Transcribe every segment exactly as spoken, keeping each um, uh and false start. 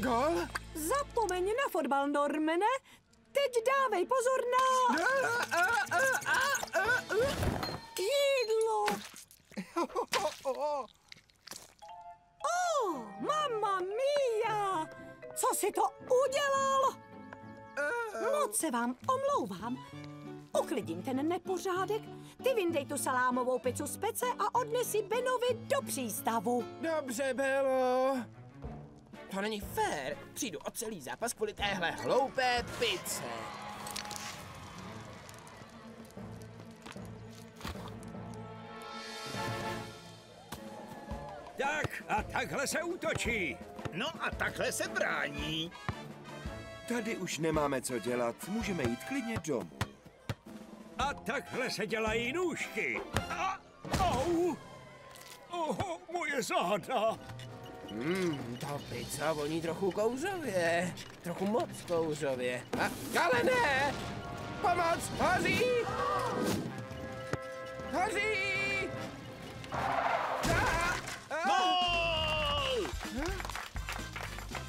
Gol? Zapomeň na fotbal, Normane. Teď dávej pozor na... Kýdlo. Oh, mamma mia! Co si to udělal? Moc se vám omlouvám. Uklidím ten nepořádek, ty vyndej tu salámovou pizzu z pece a odnesi Benovi do přístavu. Dobře, Belo. To není fér. Přijdu o celý zápas kvůli téhle hloupé pizze. Tak a takhle se útočí. No a takhle se brání. Tady už nemáme co dělat. Můžeme jít klidně domů. A takhle se dělají nůžky. A, au. Oho, moje záda. Hmm, ta pizza voní trochu kouřově. Trochu moc kouřově. A, ale ne! Pomoc! Hoří! Hoří!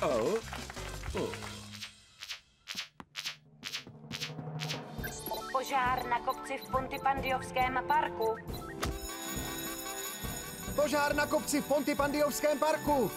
Oh. Oh. Požár na kopci v Pontypandyovském parku. Požár na kopci v Pontypandyovském parku.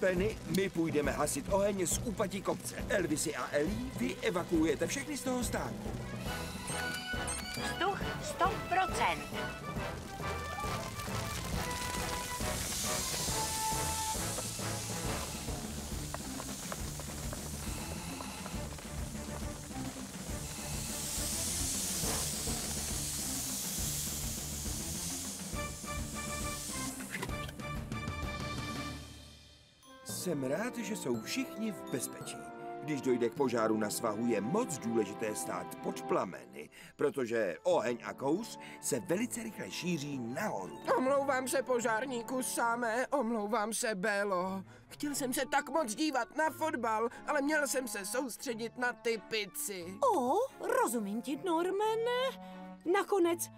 Penny, my půjdeme hasit oheň z úpatí kopce. Elvisy a Ellie, vy evakuujete všechny z toho stánku. Vzduch sto procent. Jsem rád, že jsou všichni v bezpečí. Když dojde k požáru na svahu, je moc důležité stát pod plameny, protože oheň a kouř se velice rychle šíří nahoru. Omlouvám se, požárníku samé, omlouvám se, Belo. Chtěl jsem se tak moc dívat na fotbal, ale měl jsem se soustředit na ty pici. O, rozumím ti, Normane. Nakonec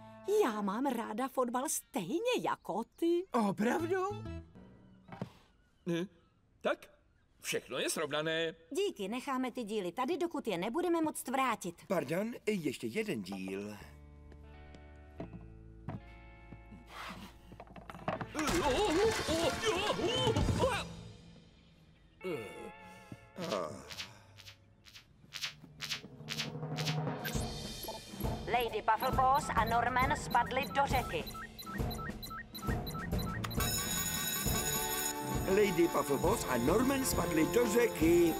já mám ráda fotbal stejně jako ty. Opravdu? Hm? Tak, všechno je srovnané. Díky, necháme ty díly tady, dokud je nebudeme moct vrátit. Pardon, ještě jeden díl. Lady Pufflepaws a Norman spadli do řeky. Lady Pavel Boss a Norman spadli do řeky.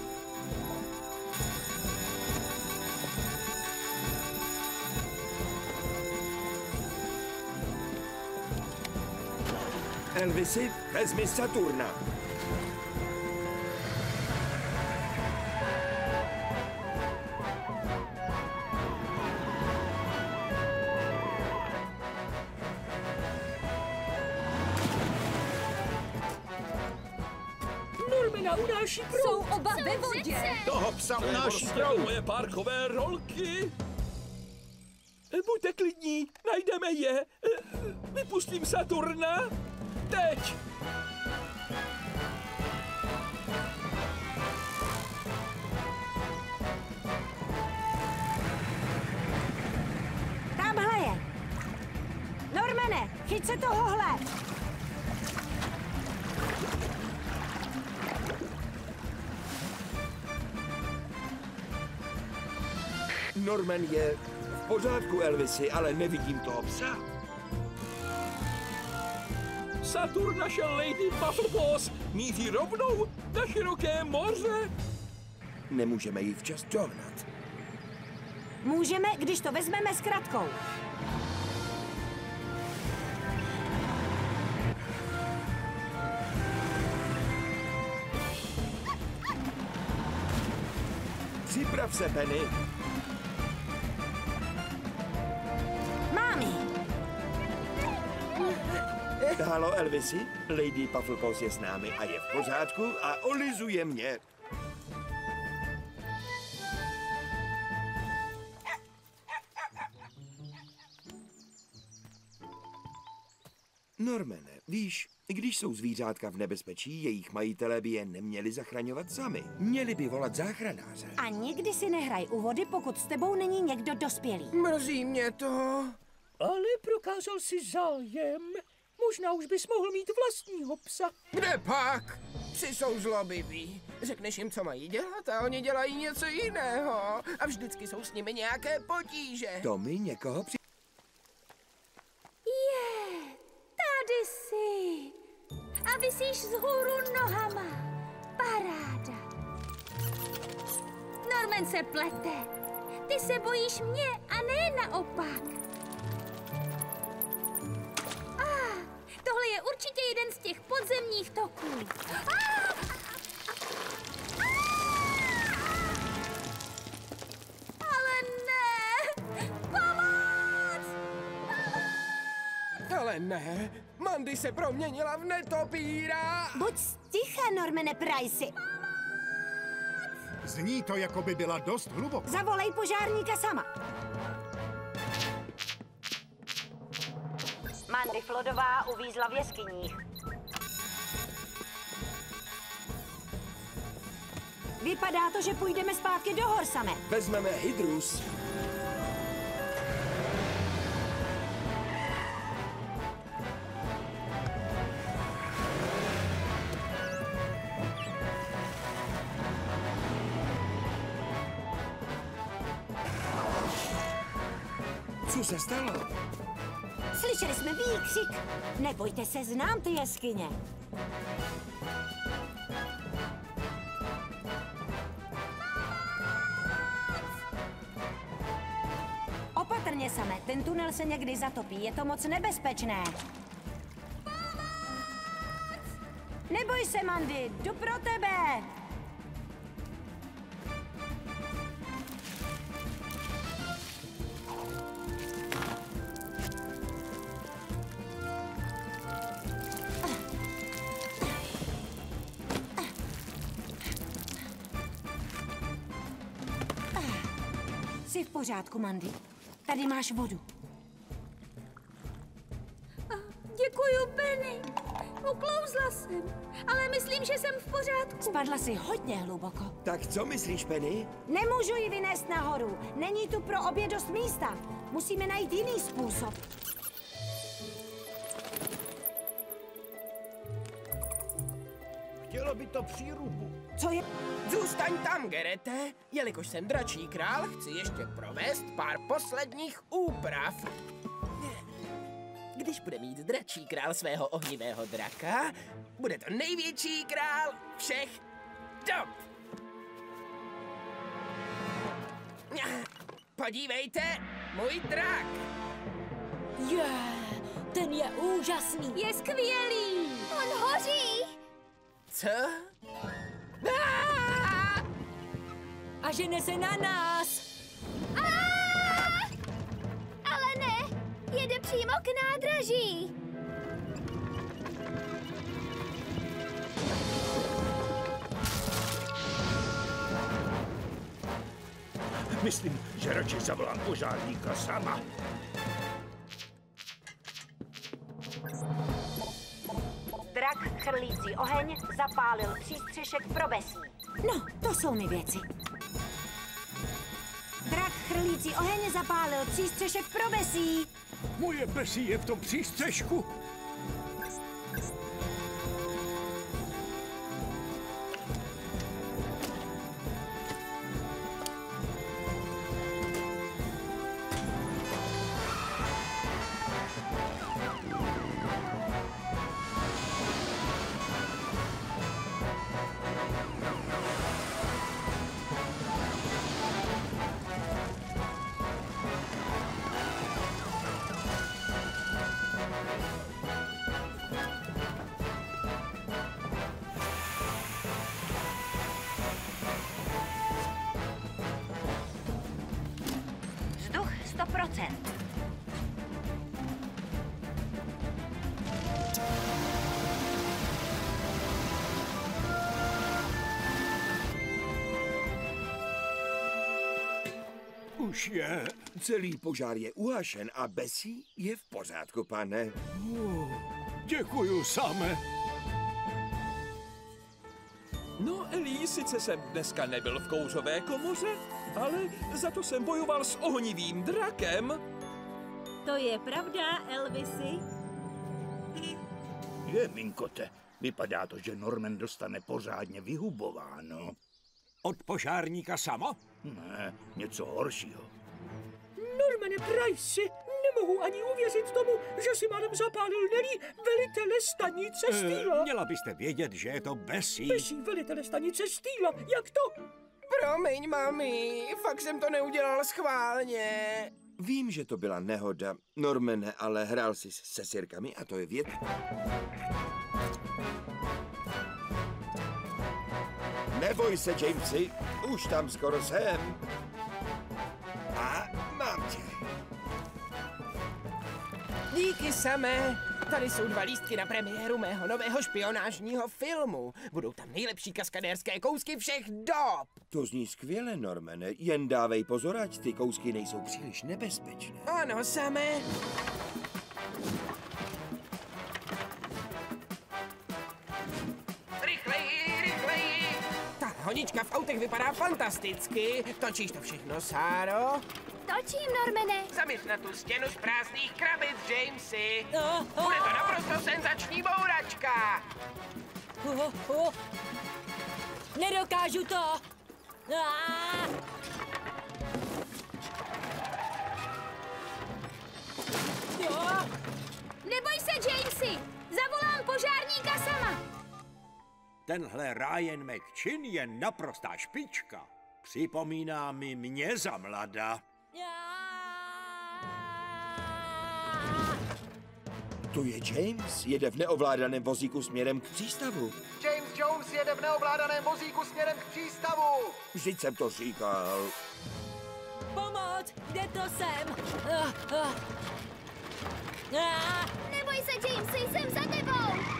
Elvisy, vezmi Saturna. Jsou oba ve vodě. Toho psa unáší proud. Moje parkové rolky. Buďte klidní, najdeme je. Vypustím Saturna. Teď. Tamhle je. Normane, chyť se tohohle. Norman je v pořádku, Elvisy, ale nevidím toho psa. Saturn našel Lady Buffalo Boss. Mít ji rovnou na široké moře. Nemůžeme ji včas dohnat. Můžeme, když to vezmeme s kratkou. Připrav se, Penny. Halo, Elvisi, Lady Pufflepaws je s námi a je v pořádku a olizuje mě. Normane, víš, když jsou zvířátka v nebezpečí, jejich majitelé by je neměli zachraňovat sami. Měli by volat záchranáře. A nikdy si nehraj u vody, pokud s tebou není někdo dospělý. Mrzí mě to. Ale prokázal si zájem. Možná už bys mohl mít vlastního psa. Kde pak? Psi jsou zlobiví. Řekneš jim, co mají dělat a oni dělají něco jiného. A vždycky jsou s nimi nějaké potíže. To mi někoho při... Je, tady jsi. A visíš vzhůru nohama. Paráda. Norman se plete. Ty se bojíš mě a ne naopak. Tohle je určitě jeden z těch podzemních toků. Ale ne! Pomoc! Pomoc! Ale ne! Mandy se proměnila v netopíra! Buď sticha, Normane Pricey! Zní to, jako by byla dost hluboko. Zavolej požárníka sama! Andy Flodová uvízla v jeskyních. Vypadá to, že půjdeme zpátky do hor samé. Vezmeme hydrus. Co se stalo? Slyšeli jsme výkřik. Nebojte se, znám ty jeskyně. Opatrně, Same, ten tunel se někdy zatopí, je to moc nebezpečné. Neboj se, Mandy, jdu pro tebe. Jsi v pořádku, Mandy. Tady máš vodu. Děkuju, Penny. Uklouzla jsem, ale myslím, že jsem v pořádku. Spadla jsi hodně hluboko. Tak co myslíš, Penny? Nemůžu ji vynést nahoru. Není tu pro obě dost místa. Musíme najít jiný způsob. Chtělo by to přírubu. Co je? Zůstaň tam, Gerete, jelikož jsem dračí král, chci ještě provést pár posledních úprav. Když bude mít dračí král svého ohnivého draka, bude to největší král všech dob. Podívejte, můj drak. Je, yeah, ten je úžasný. Je skvělý. On hoří. Co? Aaaa! A žene se na nás! Aaaa! Ale ne! Jede přímo k nádraží! Myslím, že radši zavolám požárníka sama. Drak chrlící oheň zapálil přístřešek pro Bessie. No, to jsou mi věci. Drak chrlící oheň zapálil přístřešek pro Bessie. Moje Bessie je v tom přístřešku. left. Už je. Celý požár je uhašen a Bessie je v pořádku, pane. Uh, děkuju, same. No, Ellie, sice jsem dneska nebyl v kouřové komoře, ale za to jsem bojoval s ohnivým drakem. To je pravda, Elvisi. Je, minkote, vypadá to, že Norman dostane pořádně vyhubováno. Od požárníka samo? Ne, něco horšího. Normane, Price, nemohu ani uvěřit tomu, že si malem zapálil Nelly velitele stanice Stýla. E, měla byste vědět, že je to Bessie. Bessie, velitele stanice Stýla, jak to? Promiň, mami, fakt jsem to neudělal schválně. Vím, že to byla nehoda, Normane, ale hrál jsi se sirkami a to je věc. Neboj se, Jamesy, už tam skoro jsem. A mám tě. Díky, samé. Tady jsou dva lístky na premiéru mého nového špionážního filmu. Budou tam nejlepší kaskadérské kousky všech dob. To zní skvěle, Normane. Jen dávej pozor, ať ty kousky nejsou příliš nebezpečné. Ano, samé. Honička v autech vypadá fantasticky. Točíš to všechno, Sáro? Točím, Normane. Zaměř na tu stěnu z prázdných krabic, Jamesy. Oh, oh. Bude to naprosto senzační bouračka. Oh, oh, oh. Nedokážu to. Ah. Oh. Neboj se, Jamesy. Zavolám požárníka sama. Tenhle Ryan McChin je naprostá špička. Připomíná mi mě za mlada. Tu je James, jede v neovládaném vozíku směrem k přístavu. James Jones jede v neovládaném vozíku směrem k přístavu. Vždyť jsem to říkal. Pomoc, kde to jsem? Uh, uh. Uh. Neboj se, Jamesy, jsem za tebou.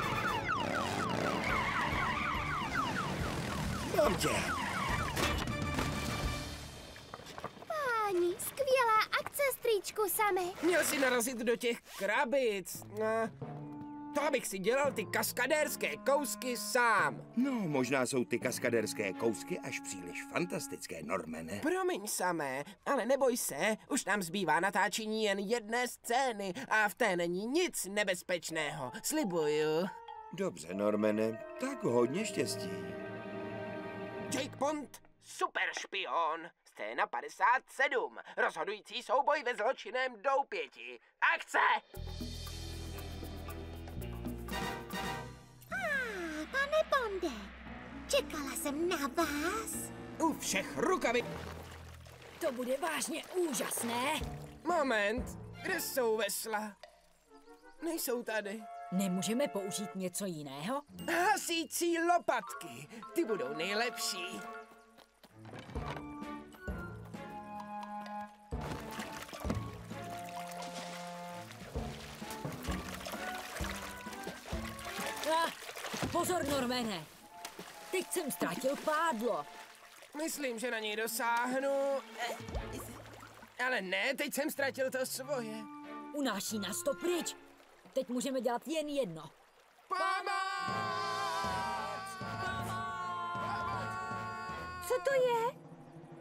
Páni, skvělá akce, strýčku Same. Měl si narazit do těch krabic. To abych si dělal ty kaskadérské kousky sám. No, možná jsou ty kaskadérské kousky až příliš fantastické, Normane. Promiň, Same, ale neboj se, už nám zbývá natáčení jen jedné scény a v té není nic nebezpečného, slibuju. Dobře, Normane, tak hodně štěstí. Jake Bond, super špion. Scéna padesát sedm. Rozhodující souboj ve zločinném doupěti. Akce! Ah, pane Bonde, čekala jsem na vás. U všech rukavy. To bude vážně úžasné. Moment, kde jsou vesla? Nejsou tady. Nemůžeme použít něco jiného? Hasící lopatky, ty budou nejlepší. Ah, pozor, Normane, teď jsem ztratil pádlo. Myslím, že na něj dosáhnu, ale ne, teď jsem ztratil to svoje. Unáší nás to pryč. Teď můžeme dělat jen jedno. Pomoc! Co to je?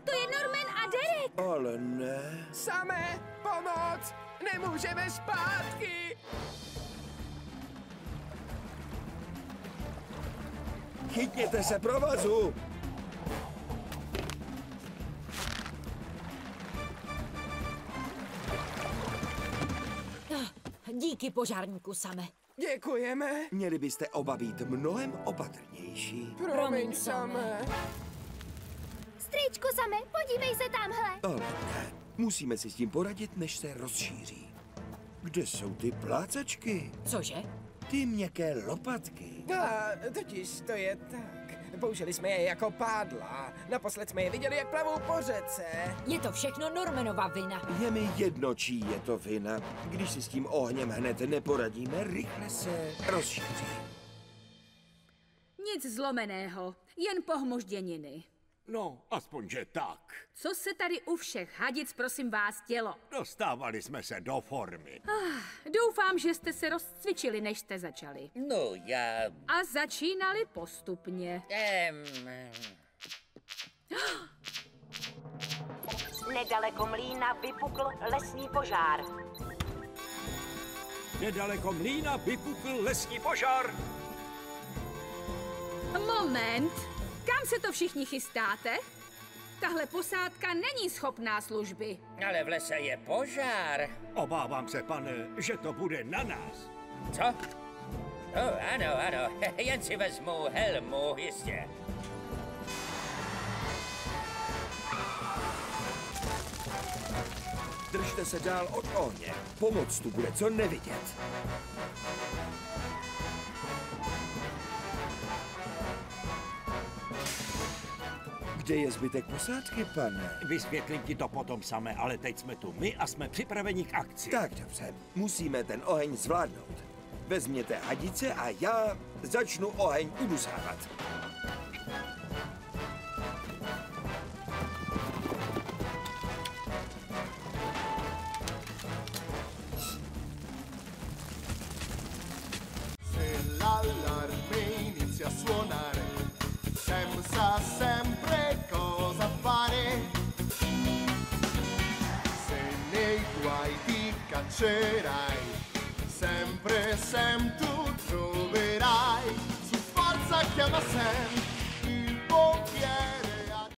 To je Norman a Derek. Ale ne. Samé, pomoc! Nemůžeme zpátky! Chytněte se provozu! Díky, požárníku Same. Děkujeme. Měli byste oba být mnohem opatrnější. Promiň, Promiň Same. Strýčku Same, podívej se tamhle. Ale ne. Musíme si s tím poradit, než se rozšíří. Kde jsou ty plácačky? Cože? Ty měkké lopatky. A, totiž to je tak. Použili jsme je jako pádla. Naposled jsme je viděli, jak plavou po řece. Je to všechno Normanova vina. Je mi jedno, čí je to vina. Když si s tím ohněm hned neporadíme, rychle se rozšíří. Nic zlomeného, jen pohmožděniny. No, aspoň že tak. Co se tady u všech hadic, prosím vás, dělo? Dostávali jsme se do formy. Ah, doufám, že jste se rozcvičili, než jste začali. No, já... A začínali postupně. Ehm... Ah! Nedaleko mlýna vypukl lesní požár. Nedaleko mlýna vypukl lesní požár. Moment! Kam se to všichni chystáte? Tahle posádka není schopná služby. Ale v lese je požár. Obávám se, pane, že to bude na nás. Co? No, ano, ano. Jen si vezmu helmu, jistě. Držte se dál od ohně. Pomoc tu bude co nevidět. Kde je zbytek posádky, pane? Vysvětlím ti to potom samé, ale teď jsme tu my a jsme připraveni k akci. Tak dobře, musíme ten oheň zvládnout. Vezměte hadice a já začnu oheň udusávat. Cerai, sempre, sempre tu troverai, su forza chiama sempre.